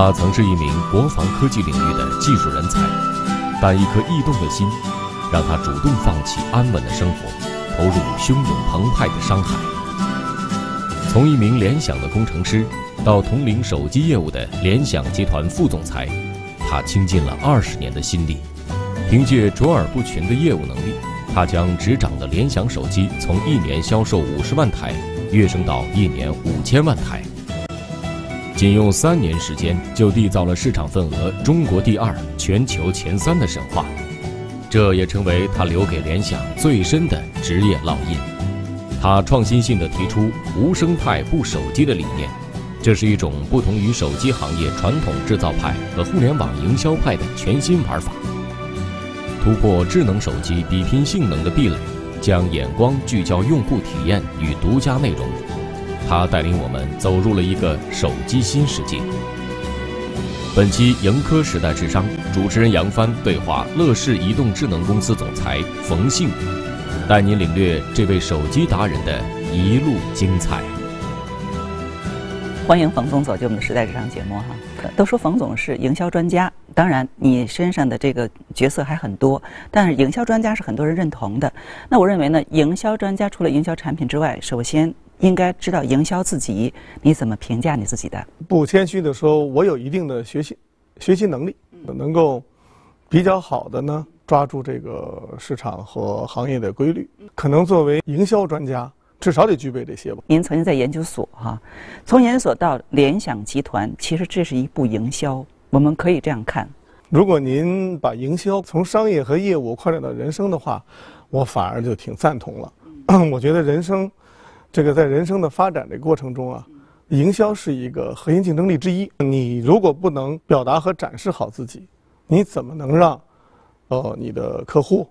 他曾是一名国防科技领域的技术人才，但一颗异动的心，让他主动放弃安稳的生活，投入汹涌澎湃的商海。从一名联想的工程师，到统领手机业务的联想集团副总裁，他倾尽了20年的心力。凭借卓尔不群的业务能力，他将执掌的联想手机从1年销售50万台，跃升到1年5000万台。 仅用3年时间，就缔造了市场份额中国第2、全球前3的神话，这也成为他留给联想最深的职业烙印。他创新性地提出“无生态不手机”的理念，这是一种不同于手机行业传统制造派和互联网营销派的全新玩法，突破智能手机比拼性能的壁垒，将眼光聚焦用户体验与独家内容。 他带领我们走入了一个手机新世界。本期《盈科时代智商》，主持人杨帆对话乐视移动智能公司总裁冯幸，带您领略这位手机达人的一路精彩。欢迎冯总走进我们的《时代智商》节目哈。都说冯总是营销专家，当然你身上的这个角色还很多，但是营销专家是很多人认同的。那我认为呢，营销专家除了营销产品之外，首先 应该知道营销自己，你怎么评价你自己的？不谦虚的说，我有一定的学习能力，能够比较好的呢抓住这个市场和行业的规律。可能作为营销专家，至少得具备这些吧。您曾经在研究所哈，从研究所到联想集团，其实这是一步营销，我们可以这样看。如果您把营销从商业和业务扩展到人生的话，我反而就挺赞同了。我觉得人生 这个在人生的发展的过程中啊，营销是一个核心竞争力之一。你如果不能表达和展示好自己，你怎么能让你的客户，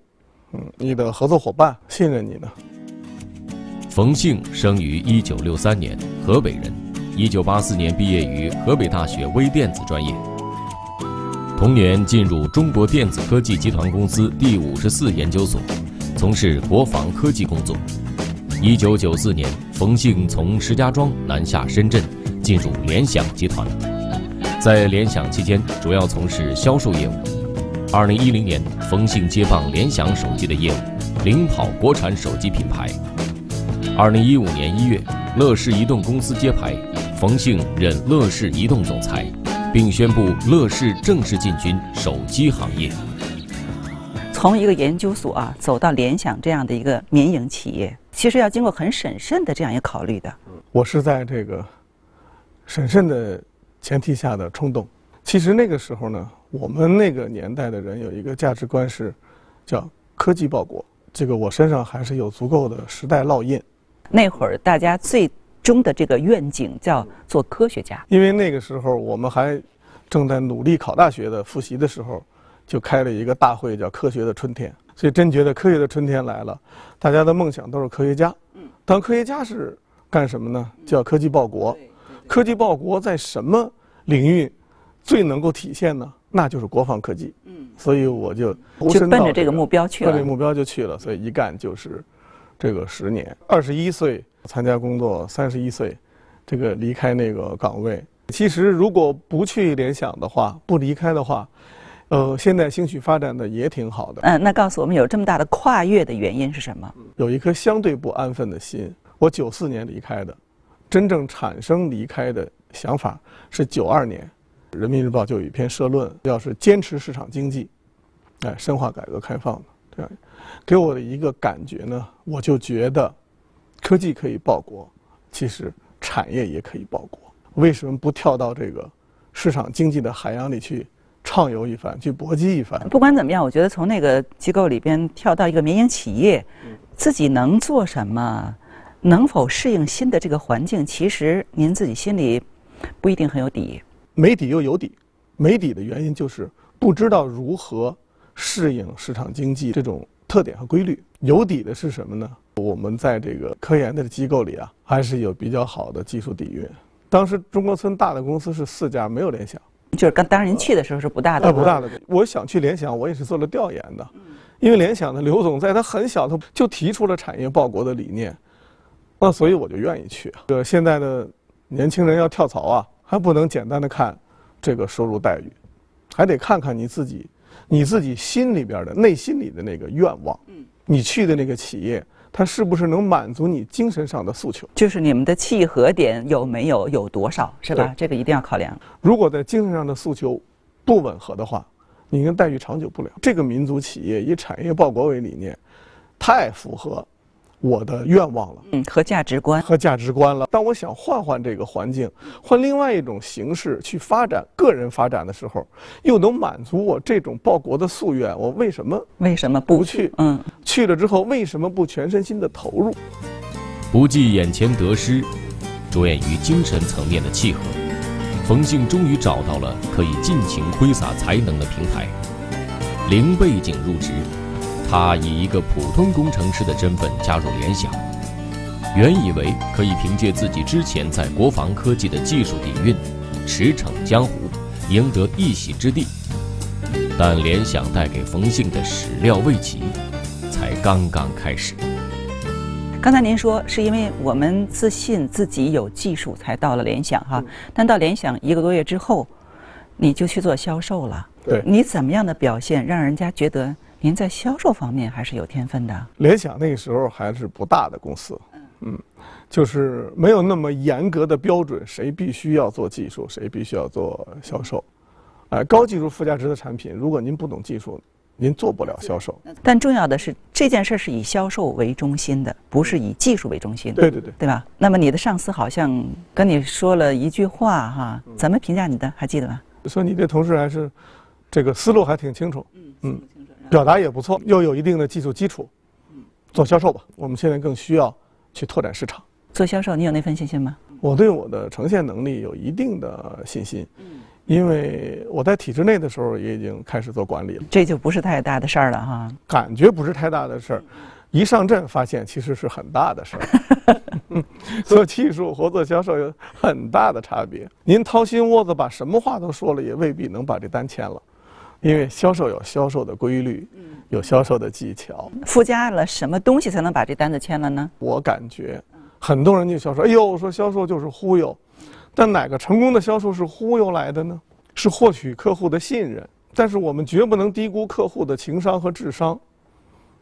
你的合作伙伴信任你呢？冯幸生于1963年，河北人，1984年毕业于河北大学微电子专业。同年进入中国电子科技集团公司第54研究所，从事国防科技工作。 1994年，冯幸从石家庄南下深圳，进入联想集团。在联想期间，主要从事销售业务。2010年，冯幸接棒联想手机的业务，领跑国产手机品牌。2015年1月，乐视移动公司揭牌，冯幸任乐视移动总裁，并宣布乐视正式进军手机行业。 从一个研究所啊走到联想这样的一个民营企业，其实要经过很审慎的这样一个考虑的。我是在这个审慎的前提下的冲动。其实那个时候呢，我们那个年代的人有一个价值观是叫科技报国。这个我身上还是有足够的时代烙印。那会儿大家最终的这个愿景叫做科学家。因为那个时候我们还正在努力考大学的复习的时候， 就开了一个大会，叫“科学的春天”，所以真觉得科学的春天来了。大家的梦想都是科学家。当科学家是干什么呢？叫科技报国。科技报国在什么领域最能够体现呢？那就是国防科技。所以我就奔着这个目标去了。奔着目标就去了，所以一干就是这个10年。21岁参加工作，31岁这个离开那个岗位。其实如果不去联想的话，不离开的话， 现在兴许发展的也挺好的。那告诉我们有这么大的跨越的原因是什么？有一颗相对不安分的心。我94年离开的，真正产生离开的想法是92年，《人民日报》就有一篇社论，要是坚持市场经济，哎，深化改革开放的这样，给我的一个感觉呢，我就觉得，科技可以报国，其实产业也可以报国。为什么不跳到这个市场经济的海洋里去 畅游一番，去搏击一番。不管怎么样，我觉得从那个机构里边跳到一个民营企业，自己能做什么，能否适应新的这个环境，其实您自己心里不一定很有底。没底又有底，没底的原因就是不知道如何适应市场经济这种特点和规律。有底的是什么呢？我们在这个科研的机构里啊，还是有比较好的技术底蕴。当时中关村大的公司是4家，没有联想。 就是刚当时您去的时候是不大的，不大的。我想去联想，我也是做了调研的，因为联想的刘总在他很小，他就提出了产业报国的理念，那所以我就愿意去。现在的年轻人要跳槽啊，还不能简单的看这个收入待遇，还得看看你自己心里边的内心里的那个愿望，你去的那个企业，它是不是能满足你精神上的诉求？就是你们的契合点有没有，有多少，是吧？这个一定要考量。如果在精神上的诉求不吻合的话，你跟待遇长久不了。这个民族企业以产业报国为理念，太符合我的愿望了，和价值观，了。当我想换这个环境，换另外一种形式去发展个人发展的时候，又能满足我这种报国的夙愿，我为什么不去？去了之后为什么不全身心的投入？不计眼前得失，着眼于精神层面的契合。冯鑫终于找到了可以尽情挥洒才能的平台。零背景入职。他以一个普通工程师的身份加入联想，原以为可以凭借自己之前在国防科技的技术底蕴，驰骋江湖，赢得一席之地。但联想带给冯鑫的始料未及，才刚刚开始。刚才您说是因为我们自信自己有技术才到了联想哈，但到联想1个多月之后，你就去做销售了。对，你怎么样的表现让人家觉得？您在销售方面还是有天分的。联想那个时候还是不大的公司，就是没有那么严格的标准，谁必须要做技术，谁必须要做销售。高技术附加值的产品，如果您不懂技术，您做不了销售。但重要的是，这件事是以销售为中心的，不是以技术为中心的。对，对吧？那么你的上司好像跟你说了一句话哈，怎么评价你的？还记得吗？说你这同事还是这个思路还挺清楚，表达也不错，又有一定的技术基础，做销售吧。我们现在更需要去拓展市场。做销售，你有那份信心吗？我对我的呈现能力有一定的信心，因为我在体制内的时候也已经开始做管理了。这就不是太大的事儿了哈。感觉不是太大的事儿，一上阵发现其实是很大的事儿。做技术和做销售有很大的差别。您掏心窝子把什么话都说了，也未必能把这单签了。因为销售有销售的规律，有销售的技巧。附加了什么东西才能把这单子签了呢？我感觉，很多人就销售，哎呦，说销售就是忽悠，但哪个成功的销售是忽悠来的呢？是获取客户的信任，但是我们绝不能低估客户的情商和智商。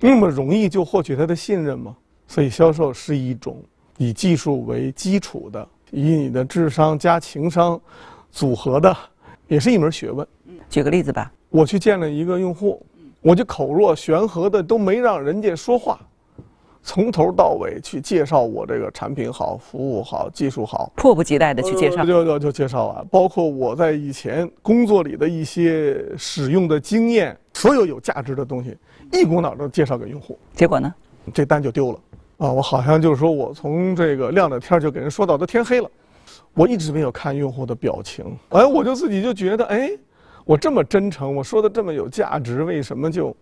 那么容易就获取他的信任吗？所以销售是一种以技术为基础的，以你的智商加情商组合的，也是一门学问。举个例子吧。我去见了一个用户，我就口若悬河的都没让人家说话，从头到尾去介绍我这个产品好、服务好、技术好，迫不及待的去介绍，就介绍完，包括我在以前工作里的一些使用的经验，所有有价值的东西，一股脑的介绍给用户。结果呢，这单就丢了啊！我好像就是说我从这个亮着天就给人说到都天黑了，我一直没有看用户的表情，哎，我就自己就觉得我这么真诚，我说的这么有价值，为什么就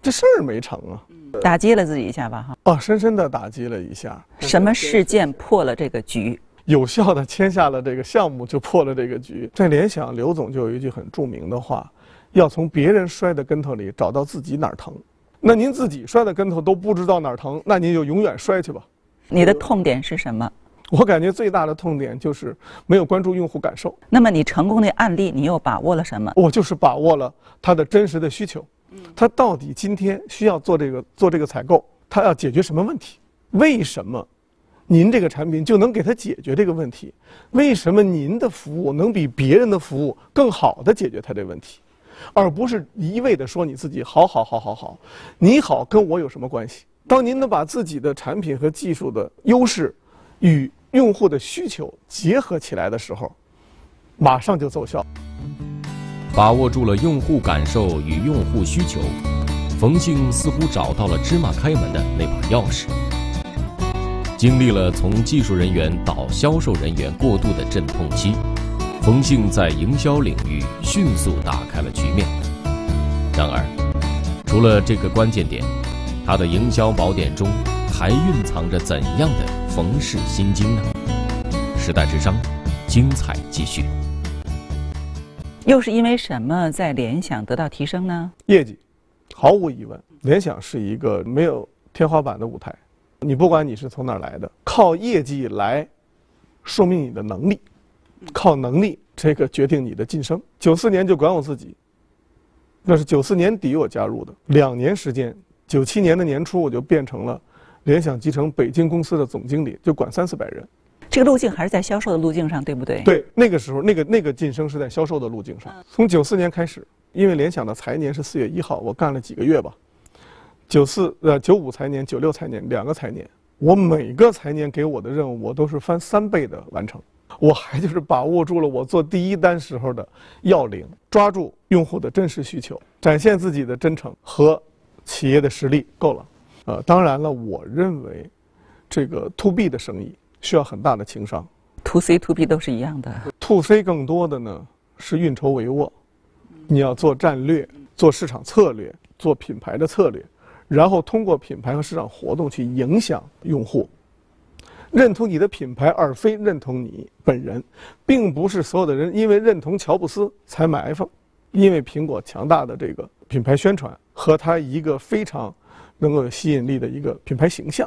这事儿没成啊？打击了自己一下吧，哈！啊，深深的打击了一下。什么事件破了这个局？有效的签下了这个项目，就破了这个局。在联想，刘总就有一句很著名的话：要从别人摔的跟头里找到自己哪儿疼。那您自己摔的跟头都不知道哪儿疼，那您就永远摔去吧。你的痛点是什么？我感觉最大的痛点就是没有关注用户感受。那么你成功的案例，你又把握了什么？我就是把握了他的真实的需求，他到底今天需要做这个采购，他要解决什么问题？为什么您这个产品就能给他解决这个问题？为什么您的服务能比别人的服务更好的解决他这问题？而不是一味的说你自己好，你好跟我有什么关系？当您能把自己的产品和技术的优势与用户的需求结合起来的时候，马上就奏效。把握住了用户感受与用户需求，冯鑫似乎找到了芝麻开门的那把钥匙。经历了从技术人员到销售人员过渡的阵痛期，冯鑫在营销领域迅速打开了局面。然而，除了这个关键点，他的营销宝典中还蕴藏着怎样的冯氏心经呢？时代之殇，精彩继续。又是因为什么在联想得到提升呢？业绩，毫无疑问，联想是一个没有天花板的舞台。你不管你是从哪儿来的，靠业绩来说明你的能力，靠能力这个决定你的晋升。94年就管我自己，那是94年底我加入的，2年时间。97年的年初我就变成了联想集成北京公司的总经理，就管300-400人。这个路径还是在销售的路径上，对不对？对，那个时候那个晋升是在销售的路径上。从94年开始，因为联想的财年是4月1号，我干了几个月吧。95财年、96财年两个财年，我每个财年给我的任务，我都是翻3倍的完成。我还就是把握住了我做第一单时候的要领，抓住用户的真实需求，展现自己的真诚和企业的实力，够了。当然了，我认为这个 to B 的生意需要很大的情商， to C to B 都是一样的。 to C 更多的呢是运筹帷幄，你要做战略，做市场策略，做品牌的策略，然后通过品牌和市场活动去影响用户认同你的品牌，而非认同你本人。并不是所有的人因为认同乔布斯才买 iPhone， 因为苹果强大的这个品牌宣传和它一个非常能够有吸引力的一个品牌形象，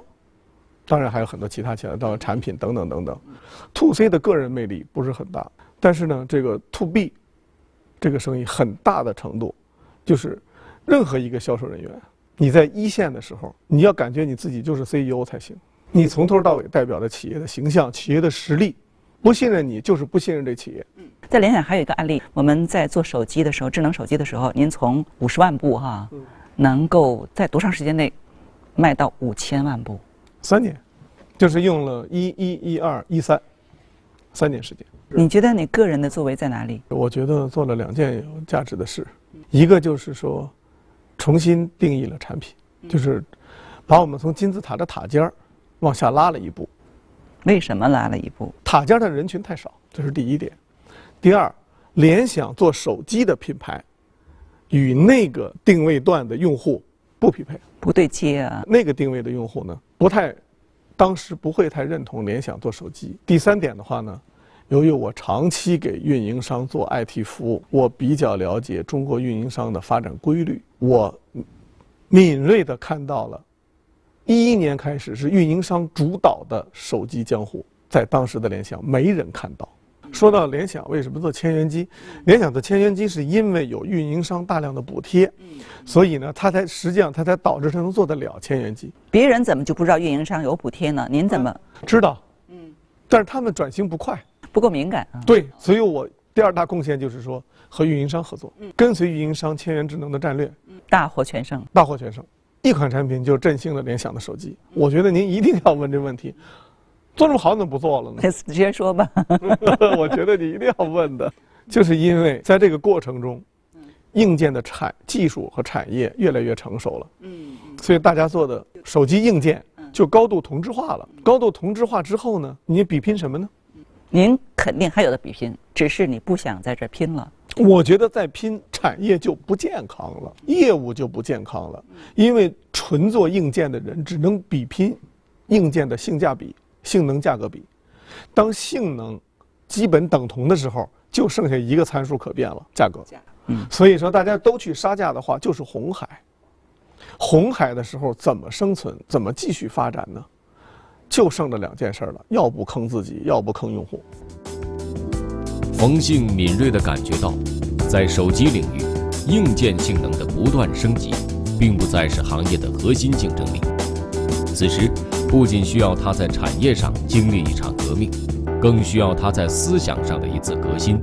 当然还有很多其他其他的产品等等等等。 to C 的个人魅力不是很大，但是呢这个 to B 这个生意很大的程度就是任何一个销售人员，你在一线的时候，你要感觉你自己就是 CEO 才行。你从头到尾代表的企业的形象、企业的实力，不信任你就是不信任这企业。在联想还有一个案例，我们在做手机的时候，智能手机的时候，您从50万部能够在多长时间内卖到5000万部？3年，就是用了2011、2012、2013，3年时间。你觉得你个人的作为在哪里？我觉得做了2件有价值的事，一个就是说，重新定义了产品，就是把我们从金字塔的塔尖儿往下拉了一步。为什么拉了一步？塔尖的人群太少，这是第一点。第二，联想做手机的品牌与那个定位段的用户不匹配，不对接啊。那个定位的用户呢，当时不会太认同联想做手机。第三点的话呢，由于我长期给运营商做 IT 服务，我比较了解中国运营商的发展规律，我敏锐地看到了。11年开始是运营商主导的手机江湖，在当时的联想没人看到。说到联想为什么做千元机，联想的千元机是因为有运营商大量的补贴，所以呢，实际上它才导致它能做得了千元机。别人怎么就不知道运营商有补贴呢？您怎么知道？但是他们转型不快，不够敏感。对，所以我第2大贡献就是说和运营商合作，跟随运营商千元智能的战略，大获全胜。大获全胜。一款产品就振兴了联想的手机，我觉得您一定要问这问题，做这么好怎么不做了呢？直接说吧。我觉得你一定要问的，就是因为在这个过程中，硬件的技术和产业越来越成熟了，所以大家做的手机硬件就高度同质化了。高度同质化之后呢，你比拼什么呢？您肯定还有的比拼，只是你不想在这拼了。我觉得在拼产业就不健康了，业务就不健康了，因为纯做硬件的人只能比拼硬件的性价比、性能价格比。当性能基本等同的时候，就剩下一个参数可变了，价格。所以说大家都去杀价的话，就是红海。红海的时候怎么生存、怎么继续发展呢？就剩这2件事了，要不坑自己，要不坑用户。冯信敏锐地感觉到，在手机领域，硬件性能的不断升级，并不再是行业的核心竞争力。此时，不仅需要他在产业上经历一场革命，更需要他在思想上的一次革新。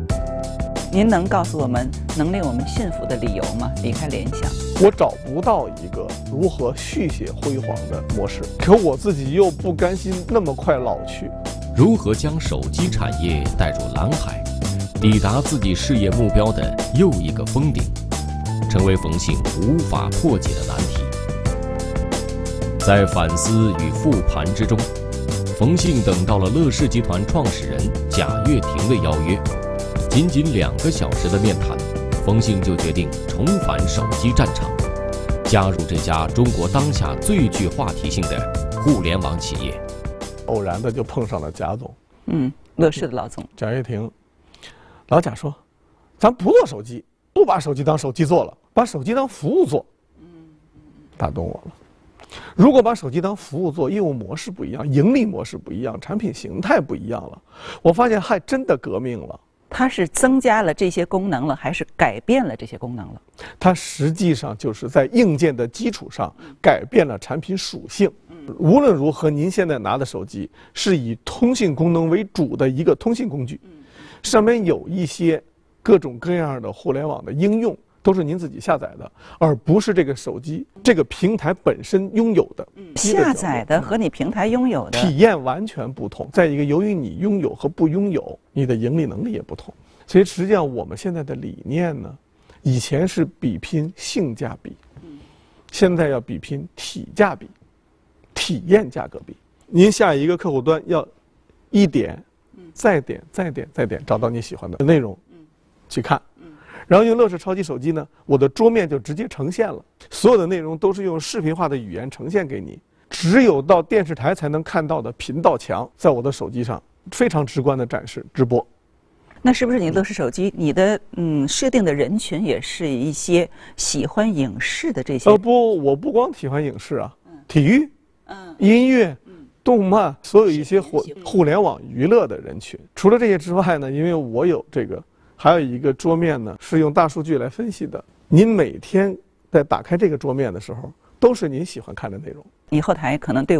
您能告诉我们能令我们信服的理由吗？离开联想，我找不到一个如何续写辉煌的模式，可我自己又不甘心那么快老去。如何将手机产业带入蓝海？抵达自己事业目标的又一个峰顶，成为冯信无法破解的难题。在反思与复盘之中，冯信等到了乐视集团创始人贾跃亭的邀约。仅仅2个小时的面谈，冯信就决定重返手机战场，加入这家中国当下最具话题性的互联网企业。偶然的就碰上了贾总，乐视的老总贾跃亭。老贾说：“咱不做手机，不把手机当手机做了，把手机当服务做。”打动我了。如果把手机当服务做，业务模式不一样，盈利模式不一样，产品形态不一样了，我发现还真的革命了。它是增加了这些功能了，还是改变了这些功能了？它实际上就是在硬件的基础上改变了产品属性。无论如何，您现在拿的手机是以通信功能为主的一个通信工具，上面有一些各种各样的互联网的应用都是您自己下载的，而不是这个手机这个平台本身拥有的。下载的和你平台拥有的体验完全不同。再一个，由于你拥有和不拥有，你的盈利能力也不同。所以实际上我们现在的理念呢，以前是比拼性价比，现在要比拼体价比。体验价格比，您下一个客户端要一点，再点，再点，再点，找到你喜欢的内容，去看。然后用乐视超级手机呢，我的桌面就直接呈现了，所有的内容都是用视频化的语言呈现给你。只有到电视台才能看到的频道墙，在我的手机上非常直观的展示直播。那是不是你乐视手机，你的设定的人群也是一些喜欢影视的这些？不，我不光喜欢影视啊，体育。音乐、动漫，所有一些互联网娱乐的人群。除了这些之外呢，因为我有这个，还有一个桌面呢，是用大数据来分析的。您每天在打开这个桌面的时候，都是您喜欢看的内容。你后台可能对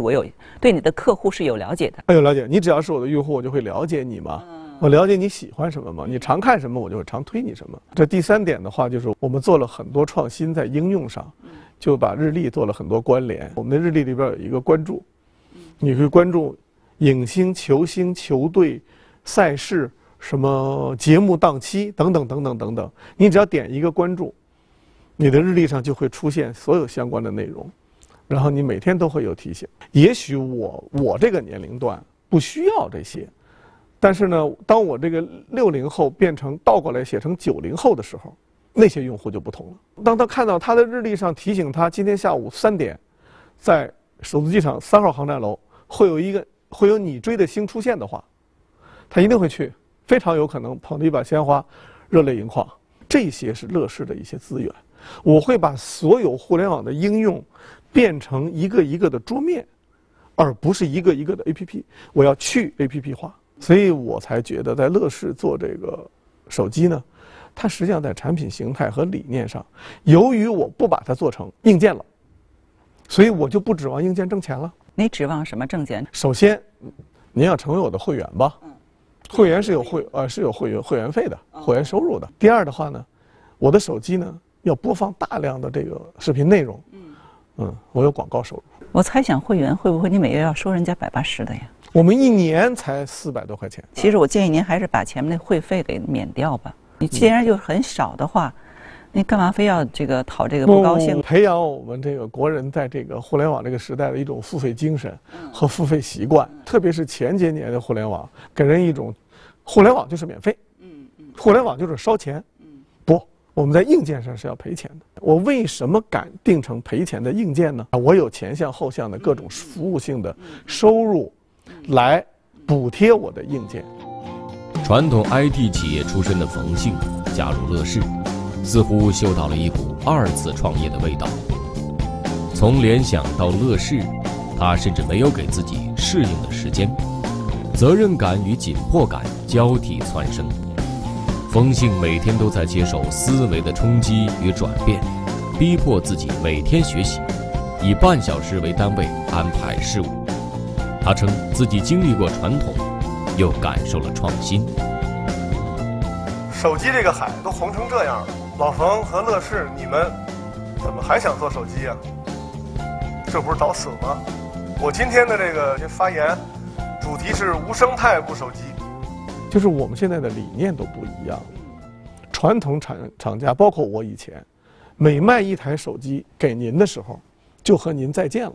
你的客户是有了解的。有了解，你只要是我的用户，我就会了解你嘛。我了解你喜欢什么嘛，你常看什么，我就会常推你什么。这第三点的话，就是我们做了很多创新在应用上。就把日历做了很多关联。我们的日历里边有一个关注，你可以关注影星、球星、球队、赛事、什么节目档期等等等等等等。你只要点一个关注，你的日历上就会出现所有相关的内容，然后你每天都会有提醒。也许我这个年龄段不需要这些，但是呢，当我这个60后变成倒过来写成90后的时候，那些用户就不同了。当他看到他的日历上提醒他今天下午3点，在首都机场3号航站楼会有你追的星出现的话，他一定会去，非常有可能捧着一把鲜花，热泪盈眶。这些是乐视的一些资源。我会把所有互联网的应用变成一个一个的桌面，而不是一个一个的 APP。我要去 APP 化，所以我才觉得在乐视做这个手机呢。它实际上在产品形态和理念上，由于我不把它做成硬件了，所以我就不指望硬件挣钱了。你指望什么挣钱？首先，您要成为我的会员吧，会员是有会员费的，会员收入的。第二的话呢，我的手机呢要播放大量的这个视频内容，我有广告收入。我猜想会员会不会你每月要收人家180的呀？我们一年才400多块钱。其实我建议您还是把前面的会费给免掉吧。你既然就很少的话，你干嘛非要这个讨这个不高兴？培养我们这个国人在这个互联网这个时代的一种付费精神和付费习惯，特别是前些年的互联网，给人一种互联网就是免费，互联网就是烧钱。不，我们在硬件上是要赔钱的。我为什么敢定成赔钱的硬件呢？我有前项后项的各种服务性的收入来补贴我的硬件。传统 IT 企业出身的冯幸加入乐视，似乎嗅到了一股二次创业的味道。从联想到乐视，他甚至没有给自己适应的时间，责任感与紧迫感交替蹿升。冯幸每天都在接受思维的冲击与转变，逼迫自己每天学习，以半小时为单位安排事务。他称自己经历过传统，又感受了创新。手机这个海都红成这样了，老冯和乐视，你们怎么还想做手机啊？这不是找死吗？我今天的这个发言主题是无生态不手机。就是我们现在的理念都不一样了。传统厂家，包括我以前，每卖一台手机给您的时候，就和您再见了。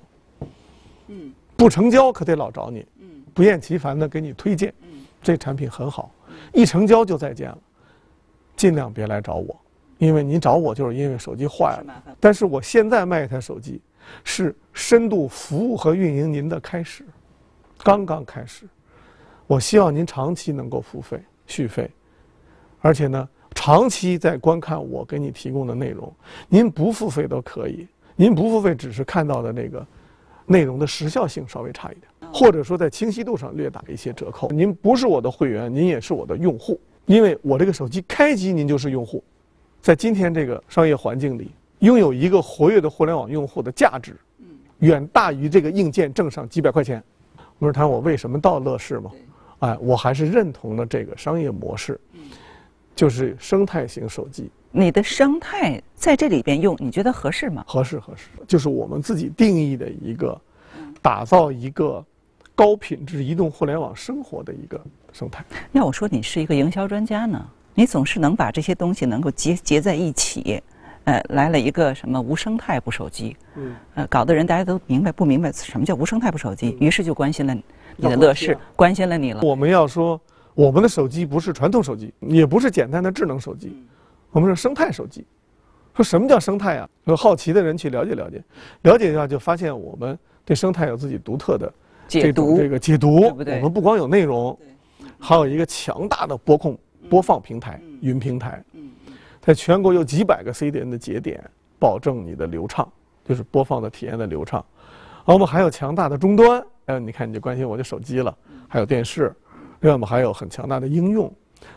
不成交可得老找你。不厌其烦的给你推荐，这产品很好，一成交就再见了，尽量别来找我，因为您找我就是因为手机坏了。但是我现在卖一台手机，是深度服务和运营您的开始，刚刚开始。我希望您长期能够付费续费，而且呢，长期在观看我给你提供的内容。您不付费都可以，您不付费只是看到的那个内容的时效性稍微差一点。或者说在清晰度上略打一些折扣。您不是我的会员，您也是我的用户。因为我这个手机开机您就是用户。在今天这个商业环境里，拥有一个活跃的互联网用户的价值，远大于这个硬件挣上几百块钱。不是谈我为什么到乐视吗？哎，我还是认同了这个商业模式，就是生态型手机。你的生态在这里边用，你觉得合适吗？合适，合适，就是我们自己定义的一个，打造一个高品质移动互联网生活的一个生态。要我说，你是一个营销专家呢，你总是能把这些东西能够结在一起。来了一个什么无生态不手机，搞得人大家都明白不明白什么叫无生态不手机，于是就关心了你的乐视，关心了你了。我们要说，我们的手机不是传统手机，也不是简单的智能手机，我们是生态手机。说什么叫生态啊？有好奇的人去了解了解，了解一下就发现我们对生态有自己独特的这个解读，对不对？我们不光有内容，还有一个强大的播放平台，云平台。在全国有几百个 CDN 的节点，保证你的流畅，就是播放的体验的流畅。而我们还有强大的终端，你看你就关心我的手机了，还有电视，另外我们还有很强大的应用，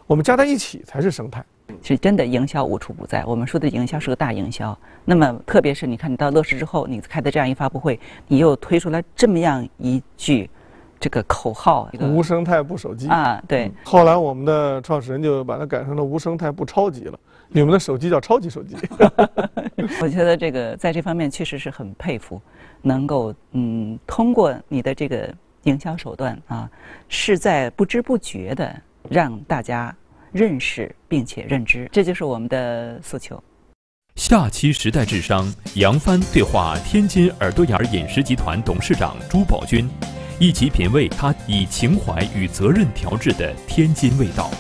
我们加在一起才是生态。是真的营销无处不在，我们说的营销是个大营销。那么特别是你看你到乐视之后，你开的这样一发布会，你又推出来这么样一句这个口号，无生态不手机啊，对。后来我们的创始人就把它改成了无生态不超级了。你们的手机叫超级手机。我觉得这个在这方面确实是很佩服，能够通过你的这个营销手段啊，是在不知不觉的让大家认识并且认知，这就是我们的诉求。下期时代智商，杨帆对话天津耳朵眼饮食集团董事长朱宝军，一起品味他以情怀与责任调制的天津味道。